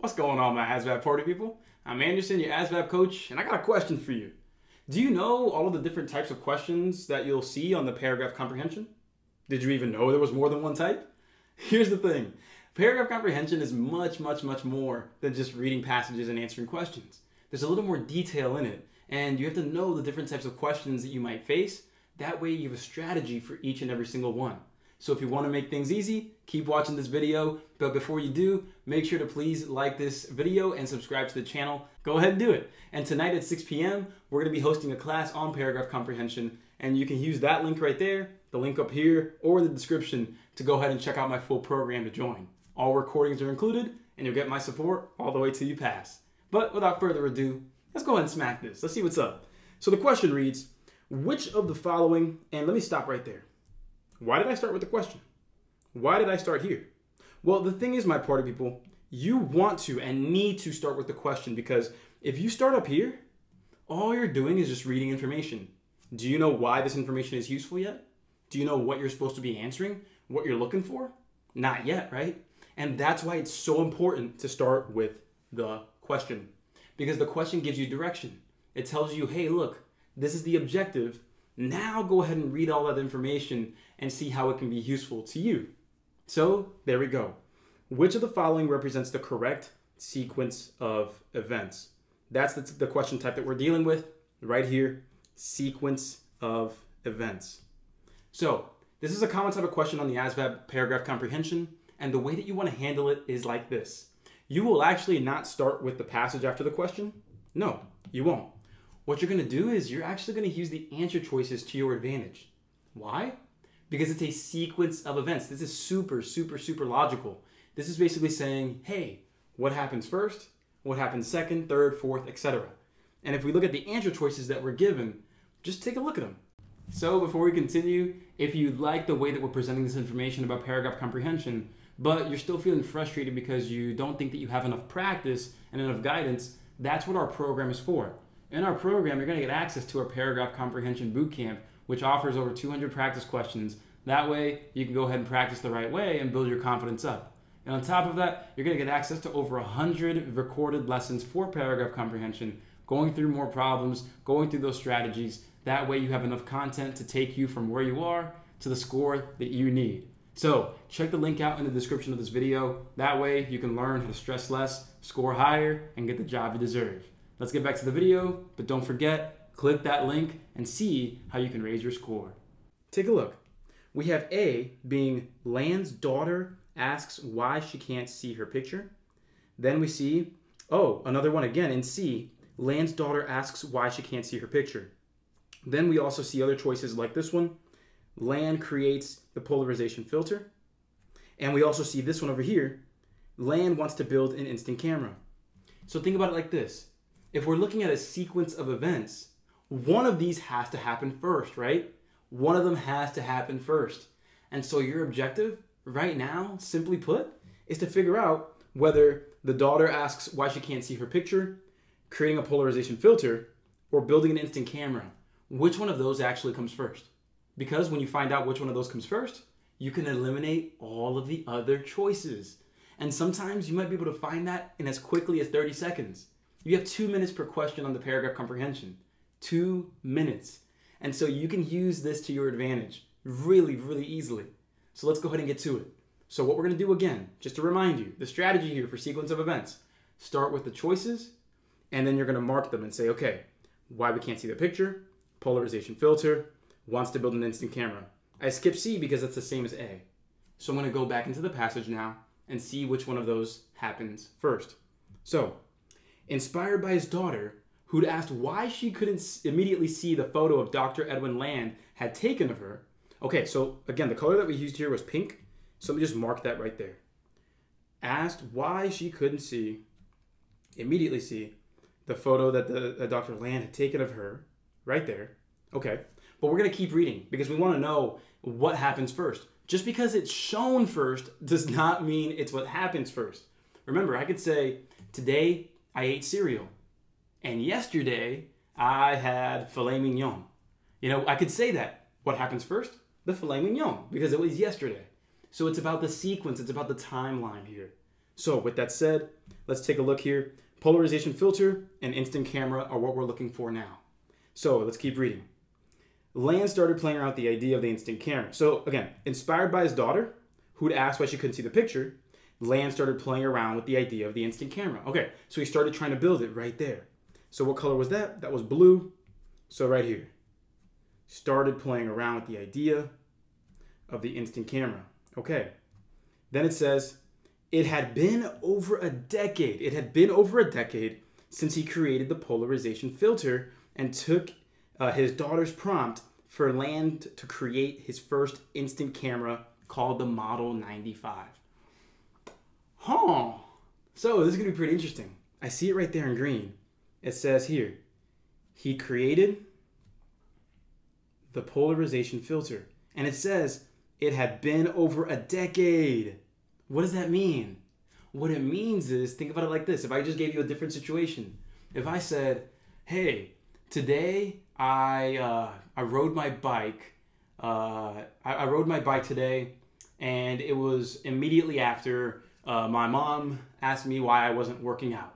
What's going on, my ASVAB party people? I'm Anderson, your ASVAB coach, and I got a question for you. Do you know all of the different types of questions that you'll see on the paragraph comprehension? Did you even know there was more than one type? Here's the thing. Paragraph comprehension is much more than just reading passages and answering questions. There's a little more detail in it, and you have to know the different types of questions that you might face. That way you have a strategy for each and every single one. So if you want to make things easy, keep watching this video. But before you do, make sure to please like this video and subscribe to the channel. Go ahead and do it. And tonight at 6 p.m., we're going to be hosting a class on paragraph comprehension. And you can use that link right there, the link up here, or the description to go ahead and check out my full program to join. All recordings are included, and you'll get my support all the way till you pass. But without further ado, let's go ahead and smack this. Let's see what's up. So the question reads, which of the following, and let me stop right there. Why did I start with the question? Why did I start here? Well, the thing is, my party people, you want to and need to start with the question, because if you start up here, all you're doing is just reading information. Do you know why this information is useful yet? Do you know what you're supposed to be answering? What you're looking for? Not yet, right? And that's why it's so important to start with the question, because the question gives you direction. It tells you, hey, look, this is the objective. Now go ahead and read all that information and see how it can be useful to you. So there we go. Which of the following represents the correct sequence of events? That's the question type that we're dealing with right here, sequence of events. So this is a common type of question on the ASVAB paragraph comprehension. And the way that you want to handle it is like this. You will actually not start with the passage after the question. No, you won't. What you're going to do is you're actually going to use the answer choices to your advantage. Why? Because it's a sequence of events. This is super logical. This is basically saying, hey, what happens first? What happens second, third, fourth, etc. And if we look at the answer choices that we're given, just take a look at them. So before we continue, if you like the way that we're presenting this information about paragraph comprehension, but you're still feeling frustrated because you don't think that you have enough practice and enough guidance, that's what our program is for. In our program, you're going to get access to our Paragraph Comprehension Bootcamp, which offers over 200 practice questions. That way, you can go ahead and practice the right way and build your confidence up. And on top of that, you're going to get access to over 100 recorded lessons for paragraph comprehension, going through more problems, going through those strategies. That way, you have enough content to take you from where you are to the score that you need. So check the link out in the description of this video. That way, you can learn how to stress less, score higher, and get the job you deserve. Let's get back to the video, but don't forget, click that link and see how you can raise your score. Take a look. We have A being Land's daughter asks why she can't see her picture. Then we see, oh, another one again in C, Land's daughter asks why she can't see her picture. Then we also see other choices like this one. Land creates the polarization filter. And we also see this one over here. Land wants to build an instant camera. So think about it like this. If we're looking at a sequence of events, one of these has to happen first, right? One of them has to happen first. And so your objective right now, simply put, is to figure out whether the daughter asks why she can't see her picture, creating a polarization filter, or building an instant camera. Which one of those actually comes first? Because when you find out which one of those comes first, you can eliminate all of the other choices. And sometimes you might be able to find that in as quickly as 30 seconds. You have 2 minutes per question on the paragraph comprehension, 2 minutes. And so you can use this to your advantage really easily. So let's go ahead and get to it. So what we're going to do again, just to remind you, the strategy here for sequence of events, start with the choices, and then you're going to mark them and say, okay, why we can't see the picture, polarization filter, wants to build an instant camera. I skip C because it's the same as A. So I'm going to go back into the passage now and see which one of those happens first. So inspired by his daughter, who'd asked why she couldn't immediately see the photo of Dr. Edwin Land had taken of her. Okay, so again, the color that we used here was pink. So let me just mark that right there. Asked why she couldn't see, immediately see, the photo that Dr. Land had taken of her, right there. Okay, but we're going to keep reading because we want to know what happens first. Just because it's shown first does not mean it's what happens first. Remember, I could say, today, I ate cereal, and yesterday I had filet mignon. You know, I could say that. What happens first? The filet mignon, because it was yesterday. So it's about the sequence. It's about the timeline here. So with that said, let's take a look here. Polarization filter and instant camera are what we're looking for now. So let's keep reading. Land started playing around with the idea of the instant camera. So again, inspired by his daughter, who'd asked why she couldn't see the picture, Land started playing around with the idea of the instant camera. Okay, so he started trying to build it right there. So what color was that? That was blue. So right here, started playing around with the idea of the instant camera. Okay, then it says, it had been over a decade. It had been over a decade since he created the polarization filter and took his daughter's prompt for Land to create his first instant camera called the Model 95. Huh. So this is gonna be pretty interesting. I see it right there in green. It says here, he created the polarization filter. And it says it had been over a decade. What does that mean? What it means is, think about it like this. If I just gave you a different situation, if I said, hey, today I rode my bike. I rode my bike today, and it was immediately after my mom asked me why I wasn't working out.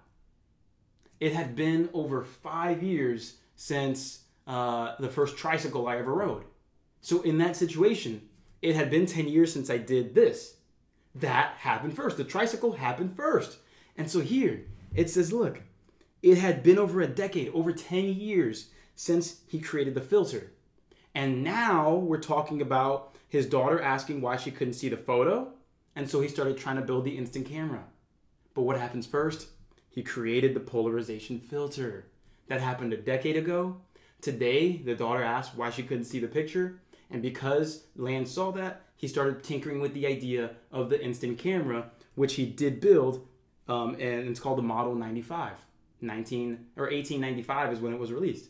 It had been over 5 years since the first tricycle I ever rode. So in that situation, it had been 10 years since I did this. That happened first. The tricycle happened first. And so here it says, look, it had been over a decade, over 10 years since he created the filter. And now we're talking about his daughter asking why she couldn't see the photo. And so he started trying to build the instant camera. But what happens first? He created the polarization filter. That happened a decade ago. Today, the daughter asked why she couldn't see the picture. And because Land saw that, he started tinkering with the idea of the instant camera, which he did build, and it's called the Model 95. 1895 is when it was released.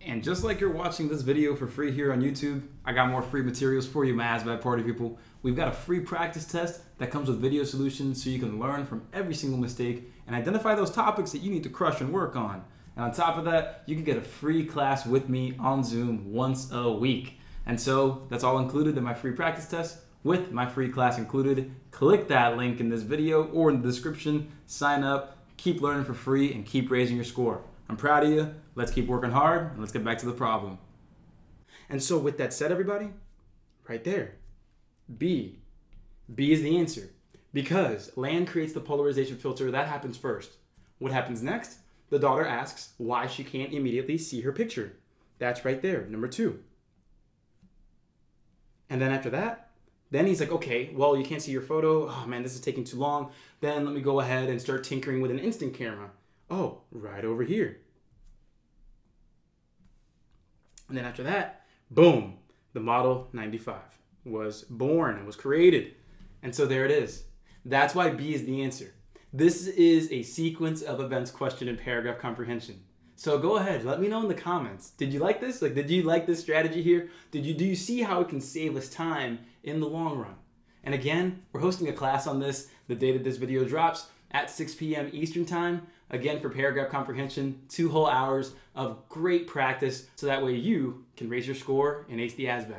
And just like you're watching this video for free here on YouTube, I got more free materials for you, my ASVAB party people. We've got a free practice test that comes with video solutions so you can learn from every single mistake and identify those topics that you need to crush and work on. And on top of that, you can get a free class with me on Zoom once a week. And so that's all included in my free practice test with my free class included. Click that link in this video or in the description, sign up, keep learning for free, and keep raising your score. I'm proud of you. Let's keep working hard, and let's get back to the problem. And so with that said, everybody, right there, B. B is the answer. Because Land creates the polarization filter, that happens first. What happens next? The daughter asks why she can't immediately see her picture. That's right there, number 2. And then after that, then he's like, okay, well, you can't see your photo. Oh man, this is taking too long. Then let me go ahead and start tinkering with an instant camera. Oh, right over here. And then after that, boom, the Model 95 was born and was created. And so there it is. That's why B is the answer. This is a sequence of events question and paragraph comprehension. So go ahead, let me know in the comments. Did you like this? Like, did you like this strategy here? Do you see how it can save us time in the long run? And again, we're hosting a class on this the day that this video drops at 6 p.m. Eastern time. Again, for paragraph comprehension, 2 whole hours of great practice so that way you can raise your score and ace the ASVAB.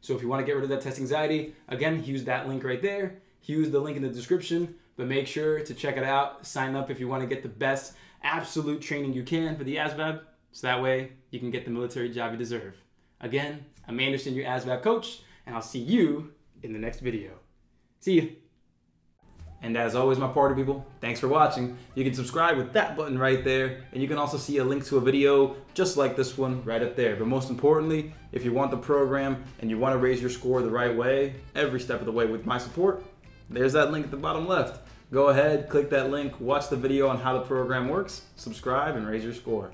So if you want to get rid of that test anxiety, again, use that link right there. Use the link in the description, but make sure to check it out. Sign up if you want to get the best absolute training you can for the ASVAB, so that way you can get the military job you deserve. Again, I'm Anderson, your ASVAB coach, and I'll see you in the next video. See you. And as always, my party people, thanks for watching. You can subscribe with that button right there, and you can also see a link to a video just like this one right up there. But most importantly, if you want the program and you want to raise your score the right way, every step of the way with my support, there's that link at the bottom left. Go ahead, click that link, watch the video on how the program works, subscribe, and raise your score.